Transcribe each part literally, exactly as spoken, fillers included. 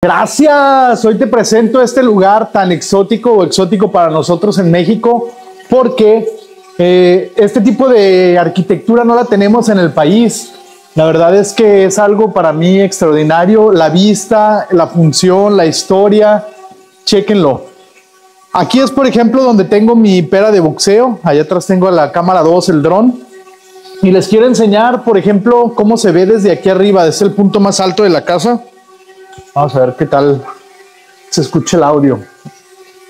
Gracias, hoy te presento este lugar tan exótico o exótico para nosotros en México, porque eh, este tipo de arquitectura no la tenemos en el país. La verdad es que es algo para mí extraordinario, la vista, la función, la historia, chéquenlo. Aquí es, por ejemplo, donde tengo mi pera de boxeo, allá atrás tengo la cámara dos, el dron, y les quiero enseñar, por ejemplo, cómo se ve desde aquí arriba, desde el punto más alto de la casa. Vamos a ver qué tal se escucha el audio.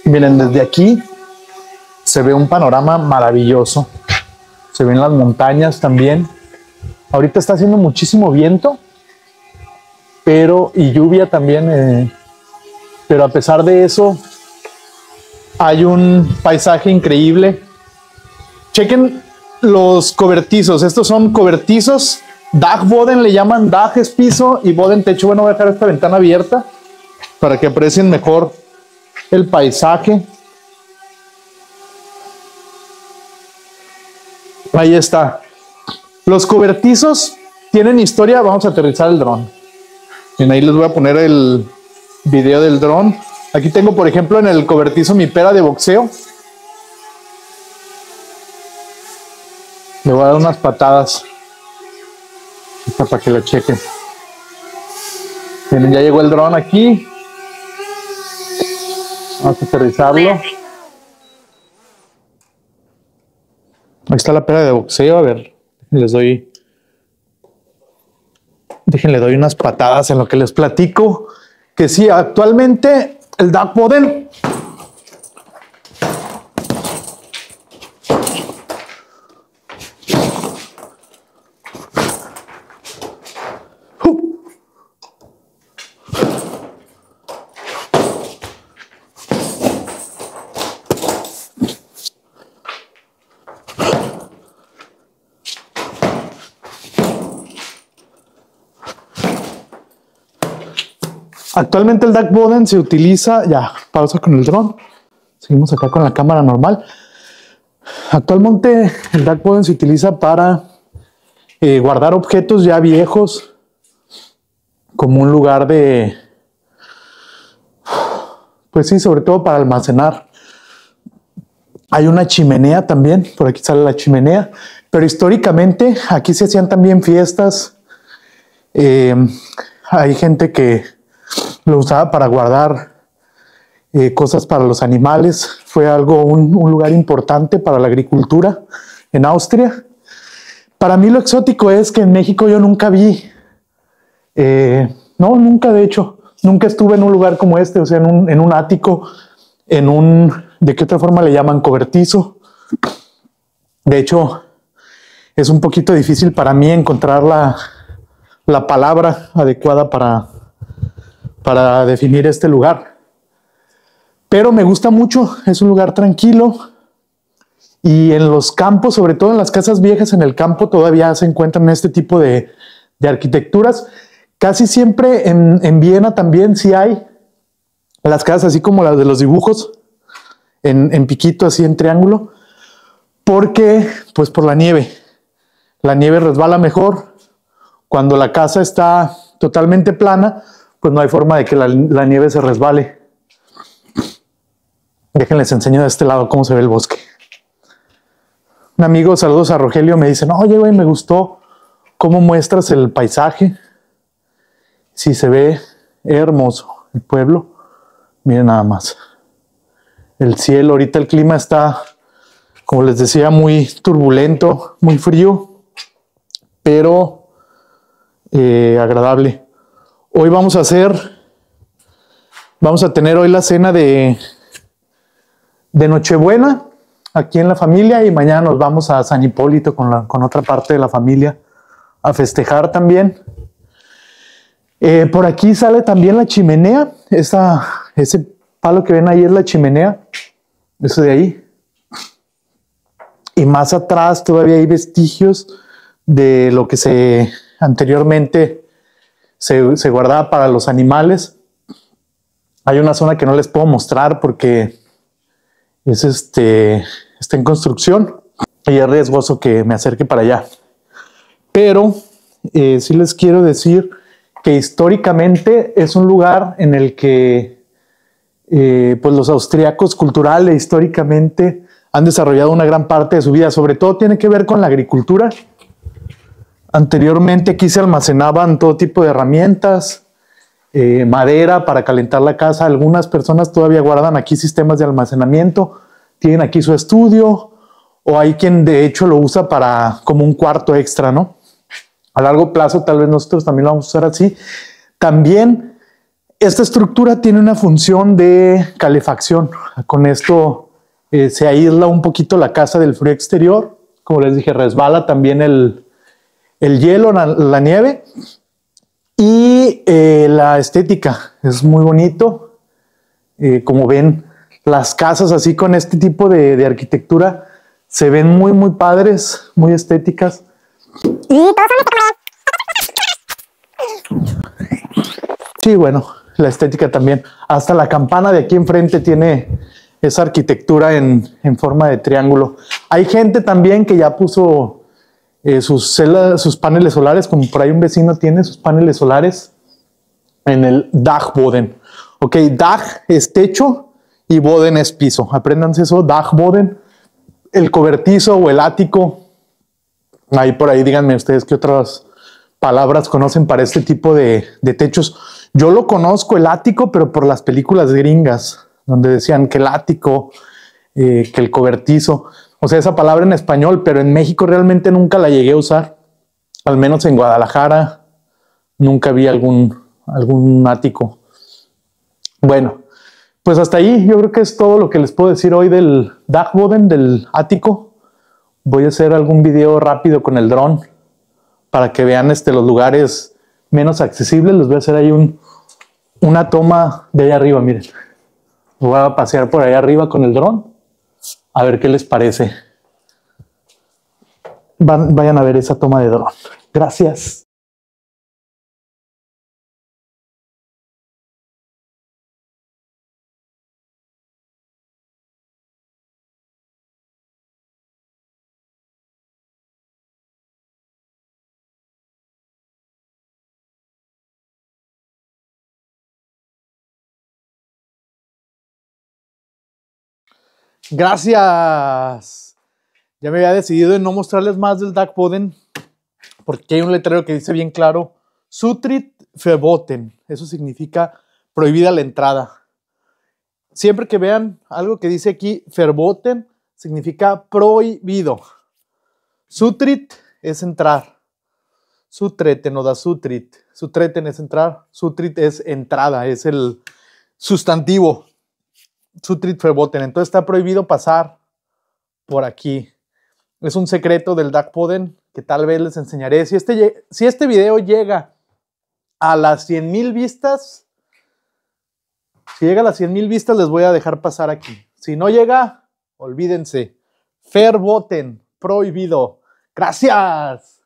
Miren, desde aquí se ve un panorama maravilloso. Se ven las montañas también. Ahorita está haciendo muchísimo viento, pero y lluvia también. Eh, pero a pesar de eso, hay un paisaje increíble. Chequen los cobertizos. Estos son cobertizos. Dachboden le llaman, Dach es piso y Boden techo. Bueno, voy a dejar esta ventana abierta para que aprecien mejor el paisaje. Ahí está. Los cobertizos tienen historia. Vamos a aterrizar el dron. Bien, ahí les voy a poner el video del dron. Aquí tengo, por ejemplo, en el cobertizo mi pera de boxeo. Le voy a dar unas patadas para que lo chequen. Bien, ya llegó el dron aquí. Vamos a aterrizarlo. Ahí está la pera de boxeo. A ver, les doy. Déjenle, doy unas patadas en lo que les platico. Que sí, actualmente el Dachboden Actualmente el Dachboden se utiliza, ya, pausa con el dron, seguimos acá con la cámara normal. Actualmente el Dachboden se utiliza para eh, guardar objetos ya viejos, como un lugar de, pues sí, sobre todo para almacenar. Hay una chimenea también, por aquí sale la chimenea, pero históricamente aquí se hacían también fiestas. Eh, hay gente que lo usaba para guardar eh, cosas para los animales. Fue algo, un, un lugar importante para la agricultura en Austria. Para mí lo exótico es que en México yo nunca vi, eh, no, nunca de hecho, nunca estuve en un lugar como este, o sea, en un, en un ático, en un, ¿de qué otra forma le llaman? Cobertizo. De hecho, es un poquito difícil para mí encontrar la, la palabra adecuada para... para definir este lugar, pero me gusta mucho. Es un lugar tranquilo, y en los campos, sobre todo en las casas viejas, en el campo todavía se encuentran este tipo de, de arquitecturas. Casi siempre en, en Viena también sí hay las casas así como las de los dibujos en, en piquito, así en triángulo, porque pues por la nieve la nieve resbala mejor. Cuando la casa está totalmente plana, pues no hay forma de que la, la nieve se resbale. Déjenles enseño de este lado cómo se ve el bosque. Un amigo, saludos a Rogelio, me dice, no, oye, güey, me gustó cómo muestras el paisaje. Sí, se ve hermoso el pueblo. Miren nada más. El cielo, ahorita el clima está, como les decía, muy turbulento, muy frío, pero eh, agradable. Hoy vamos a hacer, vamos a tener hoy la cena de, de Nochebuena aquí en la familia, y mañana nos vamos a San Hipólito con, la, con otra parte de la familia a festejar también. Eh, por aquí sale también la chimenea. Esa, ese palo que ven ahí es la chimenea, eso de ahí. Y más atrás todavía hay vestigios de lo que se anteriormente... Se, se guardaba para los animales. Hay una zona que no les puedo mostrar porque es este, está en construcción y es riesgoso que me acerque para allá, pero eh, sí les quiero decir que históricamente es un lugar en el que eh, pues los austriacos cultural e históricamente han desarrollado una gran parte de su vida. Sobre todo tiene que ver con la agricultura. Anteriormente aquí se almacenaban todo tipo de herramientas, eh, madera para calentar la casa. Algunas personas todavía guardan aquí sistemas de almacenamiento, tienen aquí su estudio, o hay quien de hecho lo usa para como un cuarto extra, ¿no? A largo plazo tal vez nosotros también lo vamos a usar así. También esta estructura tiene una función de calefacción. Con esto eh, se aísla un poquito la casa del frío exterior. Como les dije, resbala también el, el hielo, la, la nieve. Y eh, la estética es muy bonito. Eh, como ven, las casas así con este tipo de, de arquitectura se ven muy, muy padres, muy estéticas. Sí, bueno, la estética también. Hasta la campana de aquí enfrente tiene esa arquitectura en, en forma de triángulo. Hay gente también que ya puso eh, sus, celas, sus paneles solares, como por ahí un vecino tiene sus paneles solares en el Dachboden. Ok, Dach es techo y Boden es piso. Apréndanse eso, Dachboden, el cobertizo o el ático. Ahí por ahí díganme ustedes qué otras palabras conocen para este tipo de, de techos. Yo lo conozco, el ático, pero por las películas gringas, donde decían que el ático, eh, que el cobertizo. O sea, esa palabra en español, pero en México realmente nunca la llegué a usar. Al menos en Guadalajara nunca vi algún, algún ático. Bueno, pues hasta ahí yo creo que es todo lo que les puedo decir hoy del Dachboden, del ático. Voy a hacer algún video rápido con el dron para que vean este, los lugares menos accesibles. Les voy a hacer ahí un, una toma de allá arriba, miren. Voy a pasear por allá arriba con el dron a ver qué les parece. Van, vayan a ver esa toma de dron. Gracias. Gracias. Ya me había decidido en no mostrarles más del Dachboden porque hay un letrero que dice bien claro Zutritt verboten. Eso significa prohibida la entrada. Siempre que vean algo que dice aquí verboten significa prohibido. Zutritt es entrar. Zutreten o da Zutritt. Zutreten es entrar. Zutritt es entrada, es el sustantivo. Zutritt verboten, entonces está prohibido pasar por aquí. Es un secreto del Dachboden que tal vez les enseñaré. Si este, si este video llega a las cien mil vistas, si llega a las cien mil vistas les voy a dejar pasar aquí. Si no llega, olvídense. Verboten, prohibido. Gracias.